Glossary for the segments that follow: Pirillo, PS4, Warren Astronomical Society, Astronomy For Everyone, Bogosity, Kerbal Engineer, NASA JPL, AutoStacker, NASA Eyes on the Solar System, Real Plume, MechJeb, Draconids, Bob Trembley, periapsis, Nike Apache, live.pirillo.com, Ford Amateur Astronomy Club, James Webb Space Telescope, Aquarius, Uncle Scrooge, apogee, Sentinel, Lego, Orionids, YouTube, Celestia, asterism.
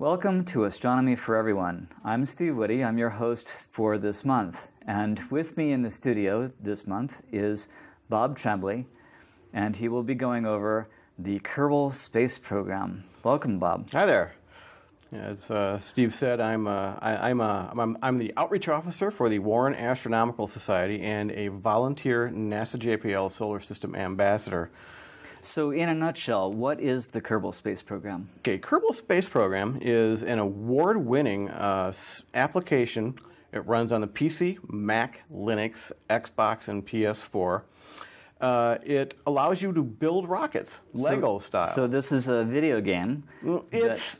Welcome to Astronomy for Everyone. I'm Steve Woody. I'm your host for this month. And with me in the studio this month is Bob Tremblay, and he will be going over the Kerbal Space Program. Welcome, Bob. Hi there. As Steve said, I'm the outreach officer for the Warren Astronomical Society and a volunteer NASA JPL Solar System ambassador. So in a nutshell, what is the Kerbal Space Program? Okay, Kerbal Space Program is an award-winning application. It runs on the PC, Mac, Linux, Xbox, and PS4. It allows you to build rockets, Lego style. So this is a video game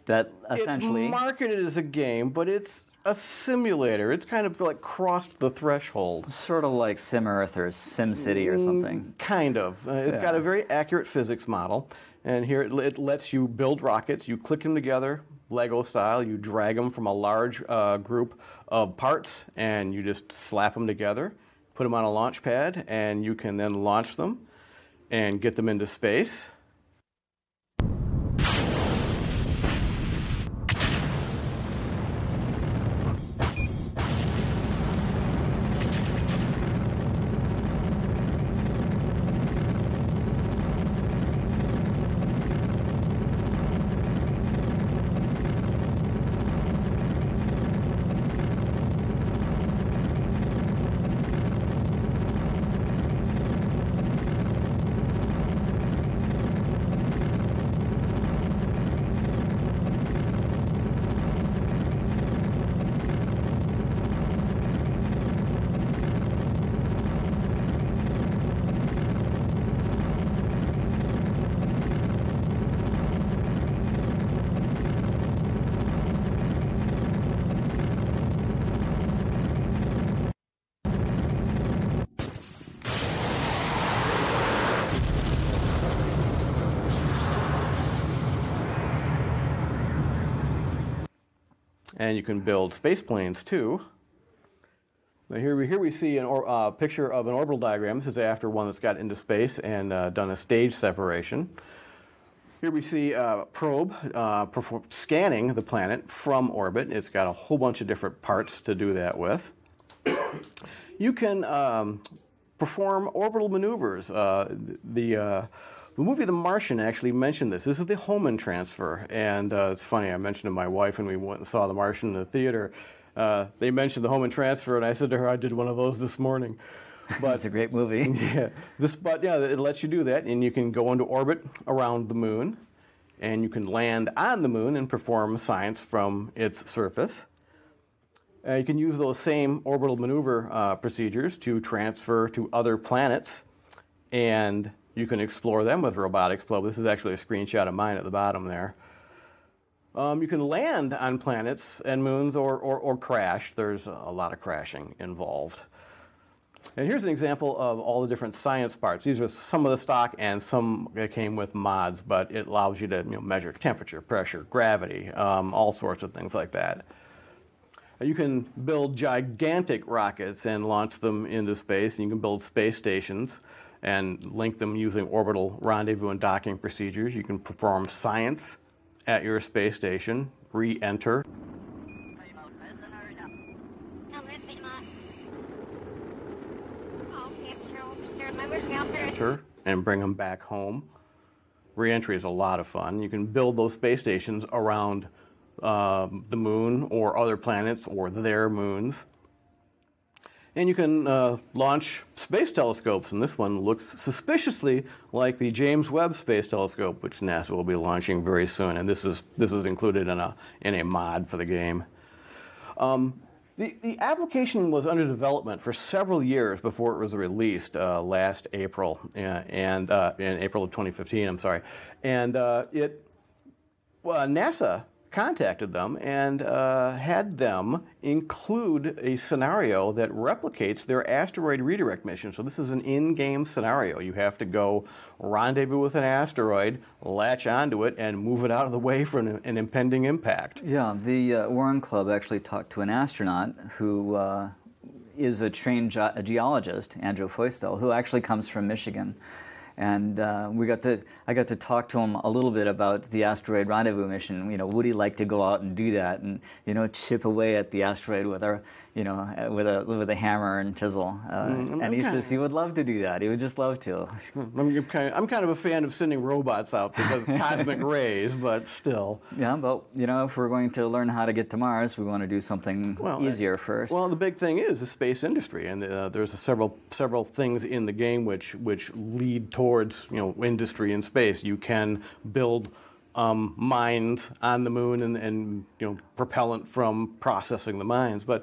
that essentially... It's marketed as a game, but it's a simulator. It's kind of like crossed the threshold. Sort of like Sim Earth or Sim City or something. Kind of. It's got a very accurate physics model. And here it lets you build rockets. You click them together, Lego style. You drag them from a large group of parts, and you just slap them together, put them on a launch pad, and you can then launch them and get them into space. And you can build space planes too. Now here we see a picture of an orbital diagram. This is after one that's got into space and done a stage separation. Here we see a probe scanning the planet from orbit. It's got a whole bunch of different parts to do that with. You can perform orbital maneuvers. The movie The Martian actually mentioned this. This is the Hohmann transfer, and it's funny, I mentioned to my wife when we went and saw The Martian in the theater, they mentioned the Hohmann transfer, and I said to her, I did one of those this morning. But, it's a great movie. Yeah, it lets you do that, and you can go into orbit around the moon, and you can land on the moon and perform science from its surface. You can use those same orbital maneuver procedures to transfer to other planets, and you can explore them with robotics. This is actually a screenshot of mine at the bottom there. You can land on planets and moons or crash. There's a lot of crashing involved. And here's an example of all the different science parts. These are some of the stock and some that came with mods, but it allows you to measure temperature, pressure, gravity, all sorts of things like that. You can build gigantic rockets and launch them into space, and you can build space stations and link them using orbital rendezvous and docking procedures. You can perform science at your space station, re-enter. Enter and bring them back home. Re-entry is a lot of fun. You can build those space stations around the moon or other planets or their moons. And you can launch space telescopes, and this one looks suspiciously like the James Webb Space Telescope, which NASA will be launching very soon, and this is included in a mod for the game. The application was under development for several years before it was released last April, in April of 2015, I'm sorry. And NASA contacted them and had them include a scenario that replicates their asteroid redirect mission. So this is an in-game scenario. You have to go rendezvous with an asteroid, latch onto it, and move it out of the way for an impending impact. Yeah, the Warren Club actually talked to an astronaut who is a trained geologist, Andrew Feustel, who actually comes from Michigan. And I got to talk to him a little bit about the asteroid rendezvous mission. You know, would he like to go out and do that, and chip away at the asteroid with our, with a hammer and chisel? And he says he would love to do that. He would just love to. I'm kind of a fan of sending robots out because of cosmic rays, but still. Yeah, but if we're going to learn how to get to Mars, we want to do something easier first. Well, the big thing is the space industry, and there's several things in the game which lead toward industry in space. You can build mines on the moon and propellant from processing the mines. But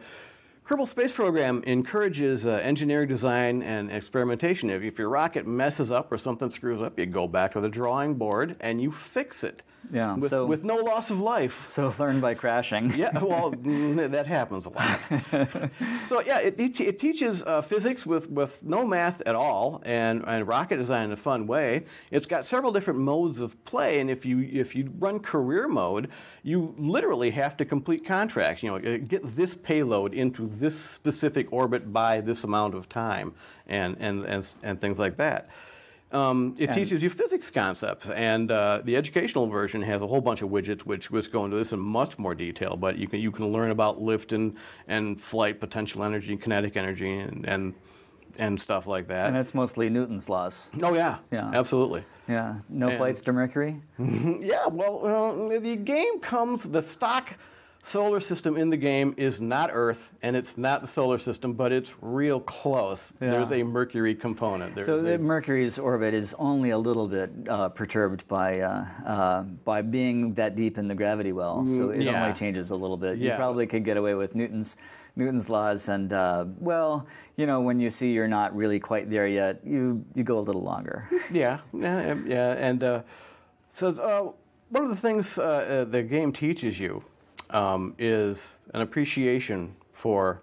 Kerbal Space Program encourages engineering design and experimentation. If your rocket messes up or something screws up, you go back to the drawing board and you fix it. Yeah, with no loss of life. So learn by crashing. Yeah, well, that happens a lot. So yeah, it teaches physics with no math at all, and rocket design in a fun way. It's got several different modes of play, and if you run career mode, you literally have to complete contracts. Get this payload into this specific orbit by this amount of time, and things like that. It teaches you physics concepts, and the educational version has a whole bunch of widgets which go into this in much more detail. But you can learn about lift and flight, potential energy, kinetic energy, and stuff like that. And that's mostly Newton's laws. Oh yeah, yeah, absolutely. Yeah, flights to Mercury. Yeah, well, the game comes the stock. Solar system in the game is not Earth, and it's not the solar system, but it's real close. Yeah. There's a Mercury component. Mercury's orbit is only a little bit perturbed by being that deep in the gravity well, so it only changes a little bit. Yeah. You probably could get away with Newton's laws, and when you see you're not really quite there yet, you go a little longer. Yeah, yeah, yeah. And one of the things the game teaches you. Is an appreciation for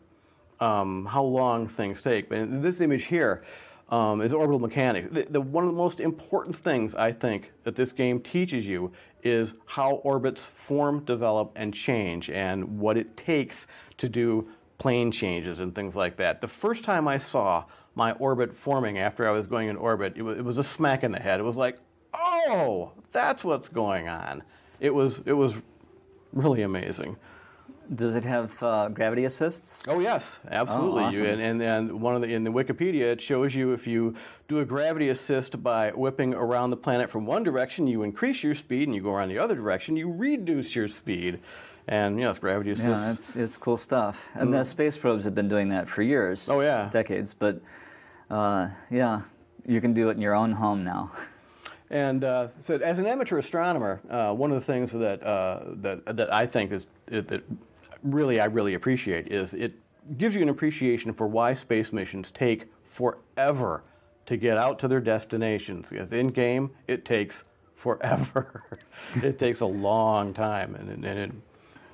how long things take. And this image here is orbital mechanics. One of the most important things, I think, that this game teaches you is how orbits form, develop, and change, and what it takes to do plane changes and things like that. The first time I saw my orbit forming after I was going in orbit, it was a smack in the head. It was like, oh, that's what's going on. It was really amazing. Does it have gravity assists? Oh yes, absolutely. Oh, awesome. And in the Wikipedia, it shows you if you do a gravity assist by whipping around the planet from one direction, you increase your speed, and you go around the other direction, you reduce your speed. And yes, gravity assists. Yeah, it's cool stuff. And the space probes have been doing that for years. Oh yeah, decades. But yeah, you can do it in your own home now. And so, as an amateur astronomer, one of the things that I think I really appreciate is it gives you an appreciation for why space missions take forever to get out to their destinations. Because in game, it takes forever. It takes a long time, and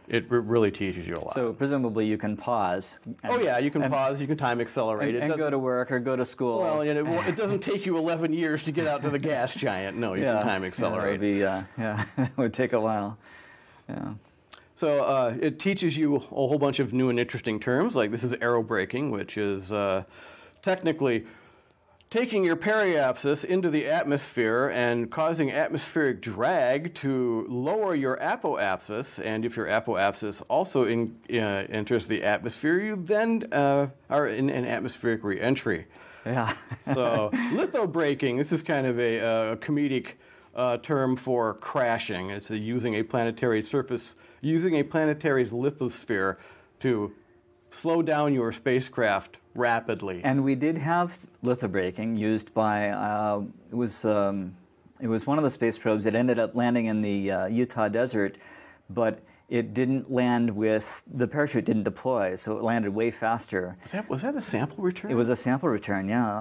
it really teaches you a lot. So presumably you can pause. Oh yeah, you can pause, you can time accelerate. And go to work or go to school. Well, it doesn't take you 11 years to get out to the gas giant. No, you can time accelerate. It would take a while. Yeah. So it teaches you a whole bunch of new and interesting terms, like this is aerobraking, which is technically taking your periapsis into the atmosphere and causing atmospheric drag to lower your apoapsis, and if your apoapsis also enters the atmosphere, you then are in an atmospheric re-entry. Yeah. So lithobraking, this is kind of a comedic term for crashing. It's using a planetary's lithosphere to slow down your spacecraft rapidly. And we did have lithobraking used by it was one of the space probes. It ended up landing in the Utah desert, but it didn't land with the parachute didn't deploy, so it landed way faster. Was that a sample return? It was a sample return. Yeah.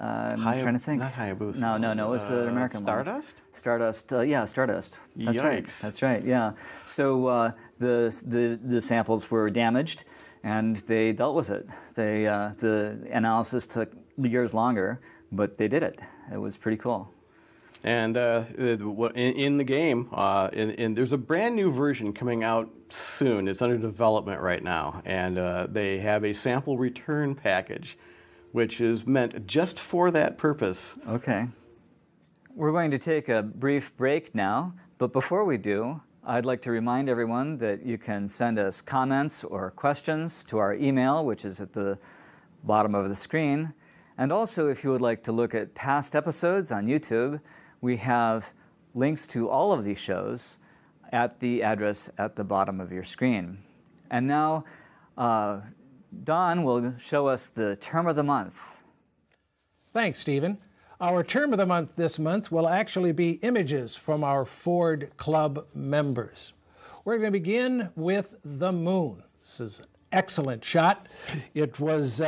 I'm trying to think. Not Hayabusa. No. It was the American Stardust? One. Stardust. Yeah, Stardust. That's Yikes. Right. That's right. Yeah. So the samples were damaged. And they dealt with it. They, the analysis took years longer, but they did it. It was pretty cool. And in the game, there's a brand new version coming out soon. It's under development right now. And they have a sample return package, which is meant just for that purpose. Okay. We're going to take a brief break now, but before we do, I'd like to remind everyone that you can send us comments or questions to our email, which is at the bottom of the screen. And also, if you would like to look at past episodes on YouTube, we have links to all of these shows at the address at the bottom of your screen. And now, Don will show us the term of the month. Thanks, Stephen. Our term of the month this month will actually be images from our Ford Club members. We're going to begin with the moon. This is an excellent shot. It was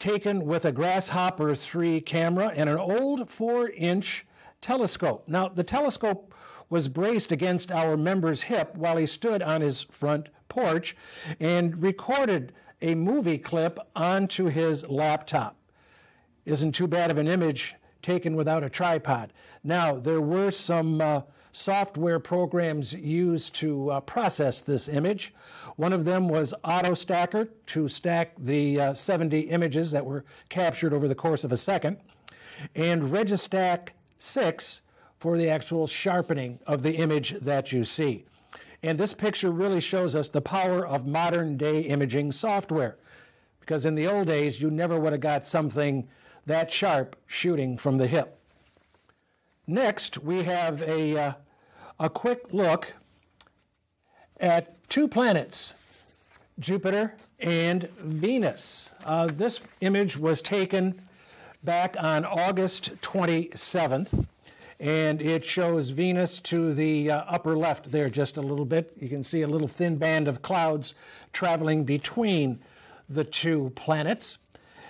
taken with a Grasshopper 3 camera and an old 4-inch telescope. Now, the telescope was braced against our member's hip while he stood on his front porch and recorded a movie clip onto his laptop. Isn't too bad of an image taken without a tripod. Now, there were some software programs used to process this image. One of them was AutoStacker to stack the 70 images that were captured over the course of a second, and Registack 6 for the actual sharpening of the image that you see. And this picture really shows us the power of modern-day imaging software, because in the old days, you never would have got something that sharp shooting from the hip. Next, we have a quick look at two planets, Jupiter and Venus. This image was taken back on August 27th, and it shows Venus to the upper left there just a little bit. You can see a little thin band of clouds traveling between the two planets.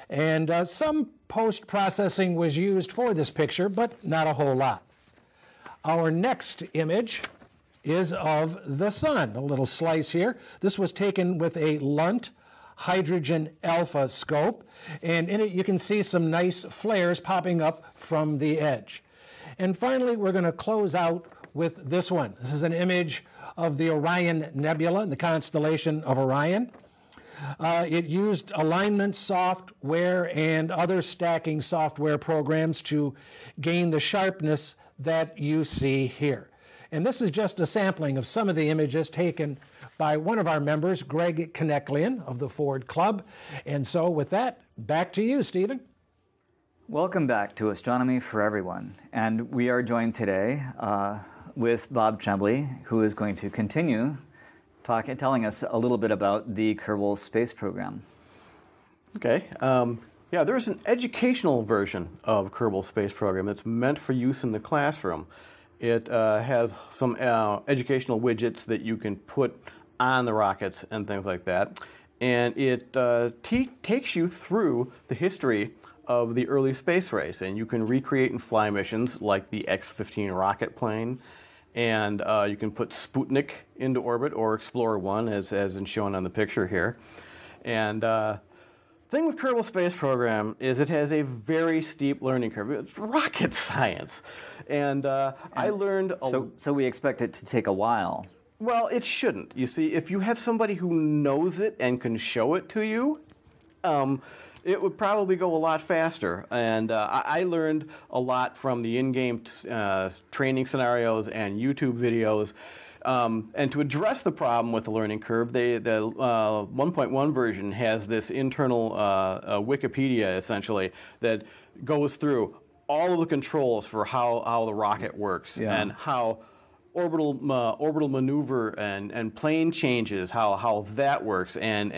And some post-processing was used for this picture, but not a whole lot. Our next image is of the sun, a little slice here. This was taken with a Lunt hydrogen alpha scope, and in it you can see some nice flares popping up from the edge. And finally, we're going to close out with this one. This is an image of the Orion Nebula, the constellation of Orion. It used alignment software and other stacking software programs to gain the sharpness that you see here. And this is just a sampling of some of the images taken by one of our members, Greg Koneklian of the Ford Club. And so with that, back to you, Stephen. Welcome back to Astronomy for Everyone. And we are joined today with Bob Trembley, who is going to continue telling us a little bit about the Kerbal Space Program. Okay. Yeah, there's an educational version of Kerbal Space Program that's meant for use in the classroom. It has some educational widgets that you can put on the rockets and things like that. And it takes you through the history of the early space race. And you can recreate and fly missions like the X-15 rocket plane. And you can put Sputnik into orbit or Explorer 1, as is shown on the picture here. And the thing with Kerbal Space Program is it has a very steep learning curve. It's rocket science. And I learned... So we expect it to take a while. Well, it shouldn't. You see, if you have somebody who knows it and can show it to you, it would probably go a lot faster. And I learned a lot from the in-game training scenarios and YouTube videos. And to address the problem with the learning curve, the 1.1 version has this internal Wikipedia, essentially, that goes through all of the controls for how the rocket works, yeah, and how orbital maneuver and plane changes, how that works, and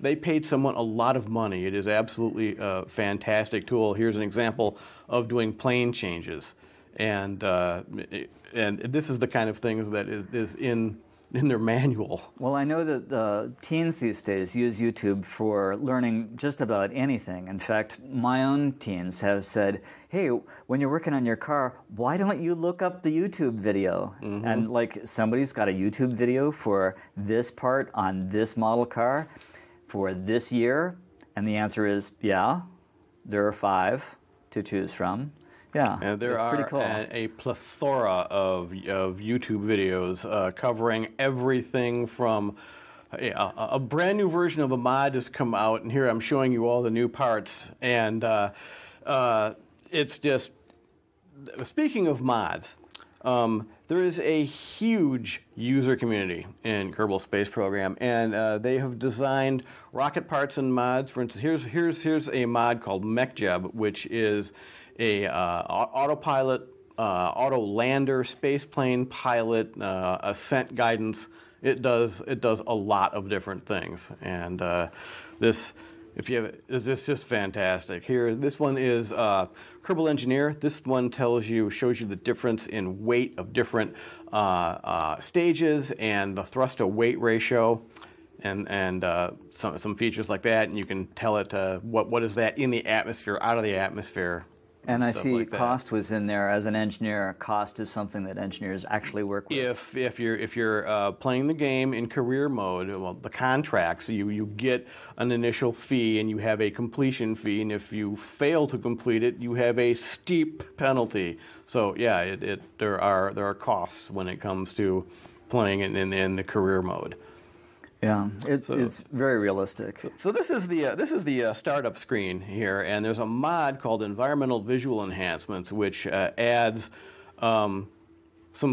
they paid someone a lot of money. It is absolutely a fantastic tool. Here's an example of doing plane changes, and this is the kind of things that is in their manual. Well, I know that the teens these days use YouTube for learning just about anything. In fact, my own teens have said, hey, when you're working on your car, why don't you look up the YouTube video? Mm-hmm. And like, somebody's got a YouTube video for this part on this model car for this year. And the answer is, yeah, there are 5 to choose from. Yeah, and there are cool. A plethora of YouTube videos covering everything from a brand new version of a mod has come out, and here I'm showing you all the new parts, and it's just speaking of mods, there is a huge user community in Kerbal Space Program, and they have designed rocket parts and mods. For instance, here's a mod called MechJeb, which is a autopilot, auto-lander, space plane pilot, ascent guidance. It does a lot of different things, and this is just fantastic. Here, this one is Kerbal Engineer. This one shows you the difference in weight of different stages and the thrust to weight ratio, and some features like that. And you can tell it what is that in the atmosphere, out of the atmosphere. And I see like cost was in there. As an engineer, cost is something that engineers actually work with. If you're playing the game in career mode, well, the contracts, you get an initial fee and you have a completion fee, and if you fail to complete it, you have a steep penalty. So yeah, there are costs when it comes to playing in the career mode. Yeah, it's very realistic. So this is the startup screen here, and there's a mod called Environmental Visual Enhancements, which adds some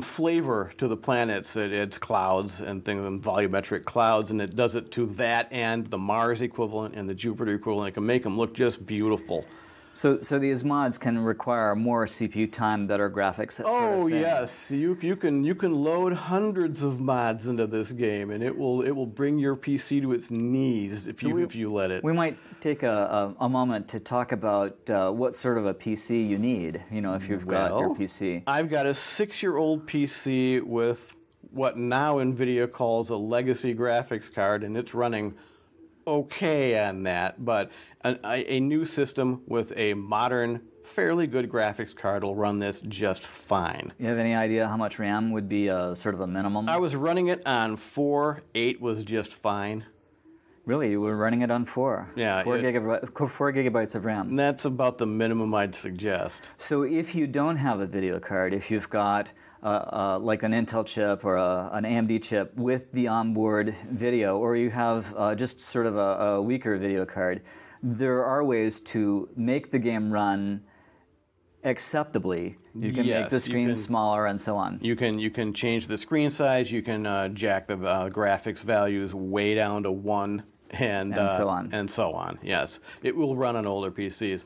flavor to the planets. It adds clouds and things, and volumetric clouds, and it does it to that and the Mars equivalent and the Jupiter equivalent. It can make them look just beautiful. So these mods can require more CPU time, better graphics, that sort of thing. Yes, you can load hundreds of mods into this game, and it will bring your PC to its knees if you let it. We might take a moment to talk about what sort of a PC you need. You know, if you've got your PC. I've got a 6-year-old PC with what now Nvidia calls a legacy graphics card, and it's running okay on that, but a new system with a modern, fairly good graphics card will run this just fine. You have any idea how much RAM would be sort of a minimum? I was running it on 4. 8 was just fine. Really? You were running it on 4? Yeah. 4 gigabytes of RAM. That's about the minimum I'd suggest. So if you don't have a video card, if you've got like an Intel chip or an AMD chip with the onboard video, or you have just sort of a weaker video card, there are ways to make the game run acceptably. You can make the screen smaller and so on. You can change the screen size. You can jack the graphics values way down to 1, and so on. And so on. Yes, it will run on older PCs.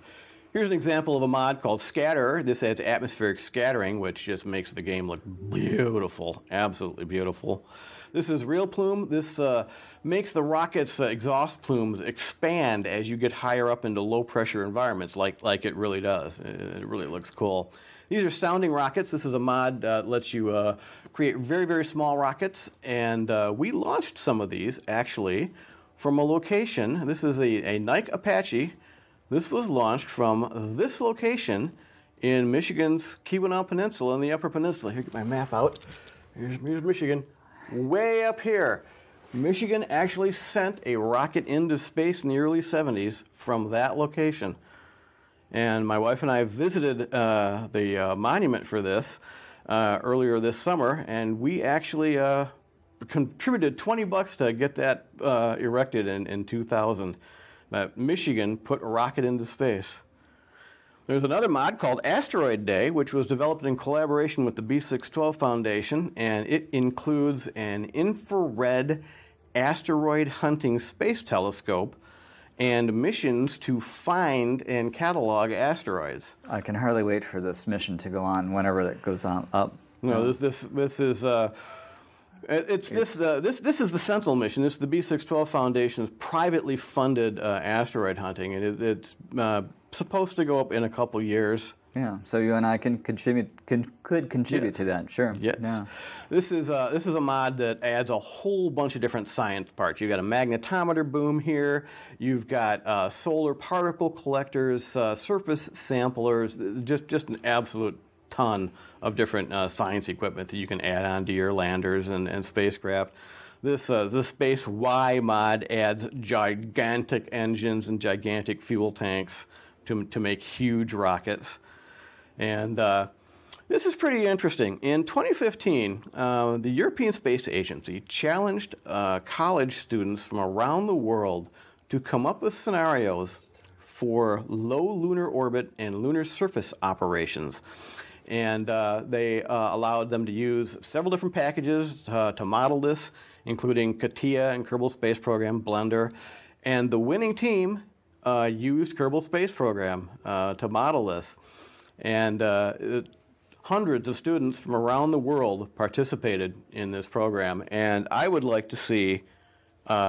Here's an example of a mod called Scatter. This adds atmospheric scattering, which just makes the game look beautiful, absolutely beautiful. This is Real Plume. This makes the rocket's exhaust plumes expand as you get higher up into low-pressure environments, like it really does. It really looks cool. These are sounding rockets. This is a mod that lets you create very, very small rockets, and we launched some of these, actually, from a location. This is a Nike Apache. This was launched from this location in Michigan's Keweenaw Peninsula in the Upper Peninsula. Here, get my map out. Here's Michigan. Way up here. Michigan actually sent a rocket into space in the early 70s from that location. And my wife and I visited the monument for this earlier this summer, and we actually contributed $20 to get that erected in 2000. That Michigan put a rocket into space. There's another mod called Asteroid Day, which was developed in collaboration with the B612 Foundation, and it includes an infrared asteroid hunting space telescope and missions to find and catalog asteroids. I can hardly wait for this mission to go on whenever that goes on up. No, this is... This is the Sentinel mission. This is the B612 Foundation's privately funded asteroid hunting, and it's supposed to go up in a couple years. Yeah, so you and I can could contribute to that, sure. Yes. Yeah. This is a mod that adds a whole bunch of different science parts. You've got a magnetometer boom here. You've got solar particle collectors, surface samplers, just an absolute ton of different science equipment that you can add on to your landers and spacecraft. This Space Y mod adds gigantic engines and gigantic fuel tanks to make huge rockets. And this is pretty interesting. In 2015, the European Space Agency challenged college students from around the world to come up with scenarios for low lunar orbit and lunar surface operations. and they allowed them to use several different packages to model this, including CATIA and Kerbal Space Program, Blender. And the winning team used Kerbal Space Program to model this. And hundreds of students from around the world participated in this program. And I would like to see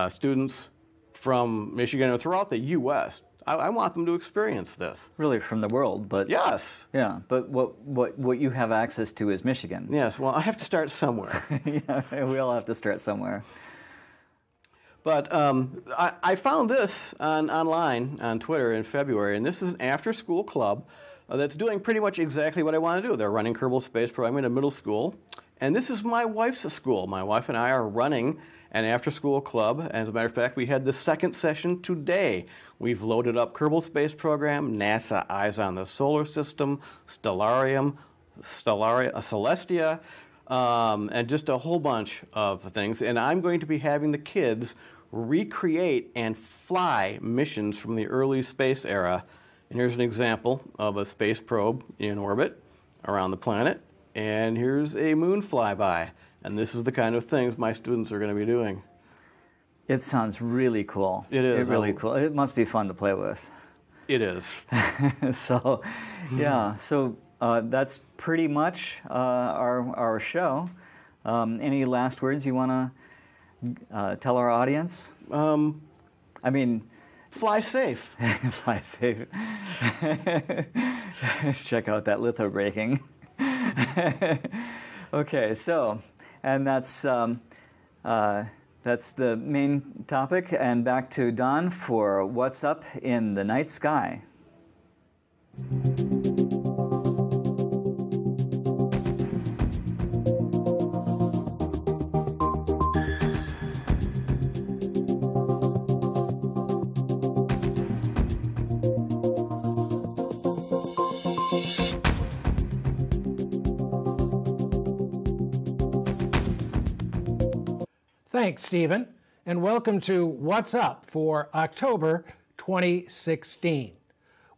students from Michigan or throughout the U.S. I want them to experience this. Really, from the world, but... Yes. Yeah, but what you have access to is Michigan. Yes, well, I have to start somewhere. Yeah, we all have to start somewhere. But I found this online on Twitter in February, and this is an after-school club that's doing pretty much exactly what I want to do. They're running Kerbal Space Program in a middle school, and this is my wife's school. My wife and I are running an after-school club. As a matter of fact, we had the second session today. We've loaded up Kerbal Space Program, NASA Eyes on the Solar System, Stellarium, Celestia, and just a whole bunch of things. And I'm going to be having the kids recreate and fly missions from the early space era. And here's an example of a space probe in orbit around the planet. And here's a moon flyby. And this is the kind of things my students are going to be doing. It sounds really cool. It is. It's really cool. It must be fun to play with. It is. So, yeah. So that's pretty much our show. Any last words you want to tell our audience? I mean... Fly safe. Fly safe. Let's check out that litho braking. Okay, so... And that's the main topic. And back to Don for What's Up in the Night Sky. Thanks, Stephen, and welcome to What's Up for October 2016.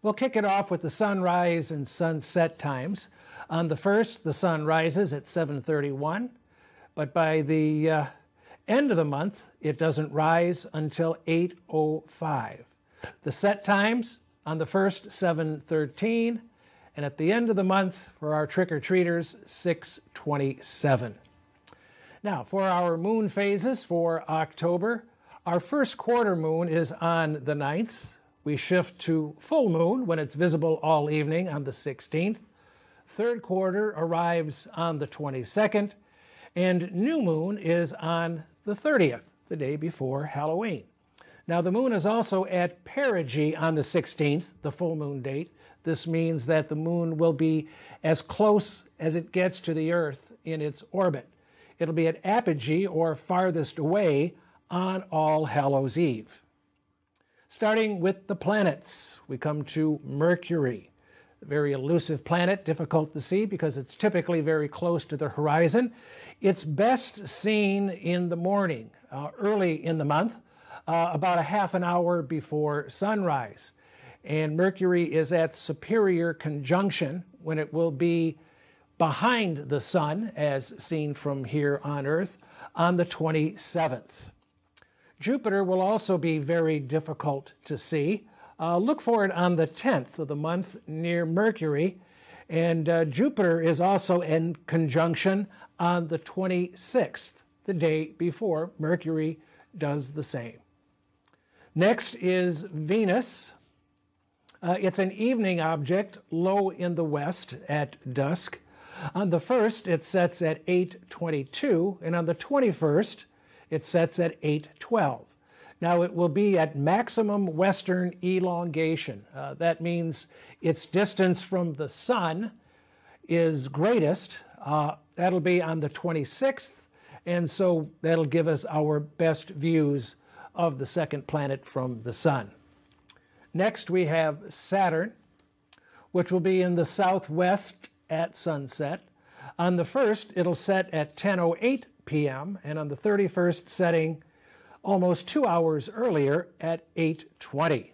We'll kick it off with the sunrise and sunset times. On the 1st, the sun rises at 7:31, but by the end of the month, it doesn't rise until 8:05. The set times on the 1st, 7:13, and at the end of the month for our trick-or-treaters, 6:27. Now, for our moon phases for October, our first quarter moon is on the 9th. We shift to full moon when it's visible all evening on the 16th. Third quarter arrives on the 22nd, and new moon is on the 30th, the day before Halloween. Now, the moon is also at perigee on the 16th, the full moon date. This means that the moon will be as close as it gets to the Earth in its orbit. It'll be at apogee, or farthest away, on All Hallows' Eve. Starting with the planets, we come to Mercury, a very elusive planet, difficult to see because it's typically very close to the horizon. It's best seen in the morning, early in the month, about a half an hour before sunrise. And Mercury is at superior conjunction when it will be behind the sun, as seen from here on Earth, on the 27th. Jupiter will also be very difficult to see. Look for it on the 10th of the month near Mercury, and Jupiter is also in conjunction on the 26th, the day before Mercury does the same. Next is Venus. It's an evening object, low in the west at dusk. On the 1st, it sets at 8:22, and on the 21st, it sets at 8:12. Now, it will be at maximum western elongation. That means its distance from the sun is greatest. That'll be on the 26th, and so that'll give us our best views of the second planet from the sun. Next, we have Saturn, which will be in the southwest at sunset. On the 1st, it'll set at 10:08 p.m., and on the 31st, setting almost 2 hours earlier at 8:20.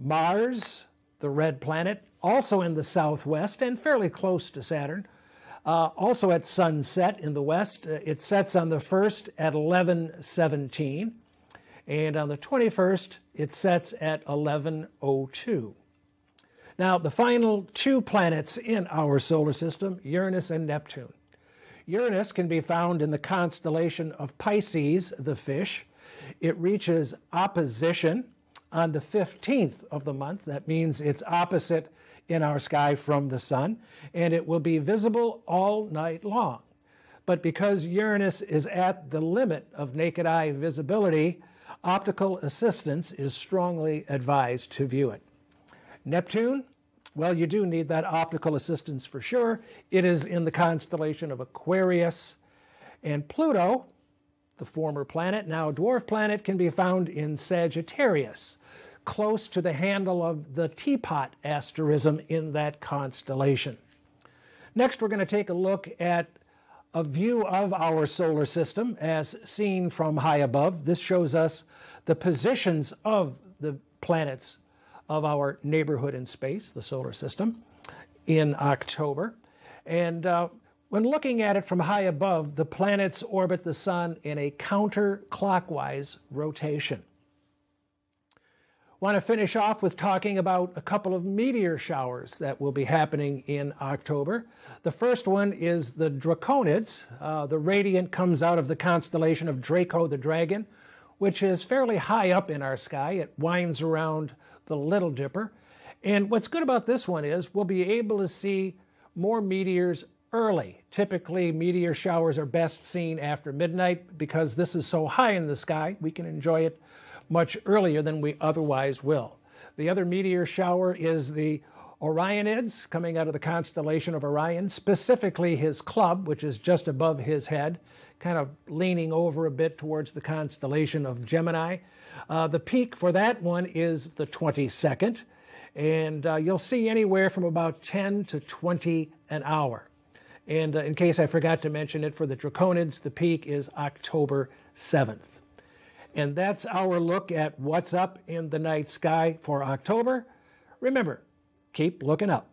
Mars, the red planet, also in the southwest and fairly close to Saturn. Also at sunset in the west. It sets on the 1st at 11:17, and on the 21st it sets at 11:02. Now, the final two planets in our solar system, Uranus and Neptune. Uranus can be found in the constellation of Pisces, the fish. It reaches opposition on the 15th of the month. That means it's opposite in our sky from the sun, and it will be visible all night long. But because Uranus is at the limit of naked eye visibility, optical assistance is strongly advised to view it. Neptune, well, you do need that optical assistance for sure. It is in the constellation of Aquarius. And Pluto, the former planet, now a dwarf planet, can be found in Sagittarius, close to the handle of the teapot asterism in that constellation. Next, we're going to take a look at a view of our solar system as seen from high above. This shows us the positions of the planets of our neighborhood in space, the solar system, in October. And when looking at it from high above, the planets orbit the sun in a counterclockwise rotation. I want to finish off with talking about a couple of meteor showers that will be happening in October. The first one is the Draconids. The radiant comes out of the constellation of Draco the Dragon, which is fairly high up in our sky. It winds around the Little Dipper. And what's good about this one is we'll be able to see more meteors early. Typically, meteor showers are best seen after midnight. Because this is so high in the sky, we can enjoy it much earlier than we otherwise will. The other meteor shower is the Orionids, coming out of the constellation of Orion, specifically his club, which is just above his head, kind of leaning over a bit towards the constellation of Gemini. The peak for that one is the 22nd, and you'll see anywhere from about 10 to 20 an hour. And in case I forgot to mention it, for the Draconids, the peak is October 7th. And that's our look at what's up in the night sky for October. Remember, keep looking up.